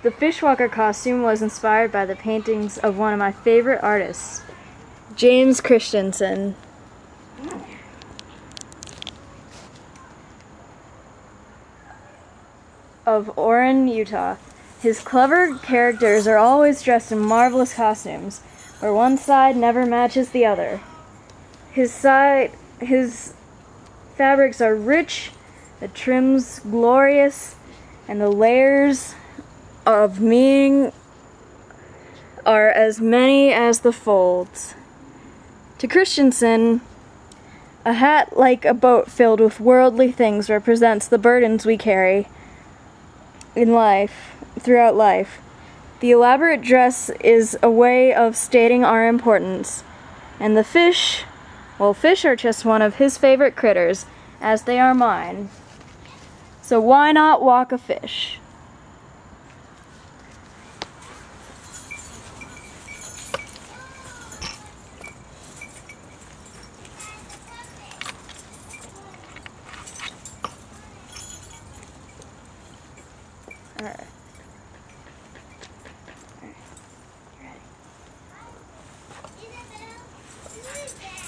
The fishwalker costume was inspired by the paintings of one of my favorite artists, James Christensen. Of Orrin, Utah. His clever characters are always dressed in marvelous costumes, where one side never matches the other. His fabrics are rich, the trims glorious, and the layers of meaning are as many as the folds. To Christensen, a hat like a boat filled with worldly things represents the burdens we carry in life, throughout life. The elaborate dress is a way of stating our importance. And the fish, well, fish are just one of his favorite critters, as they are mine. So why not walk a fish? Alright. All right. Ready?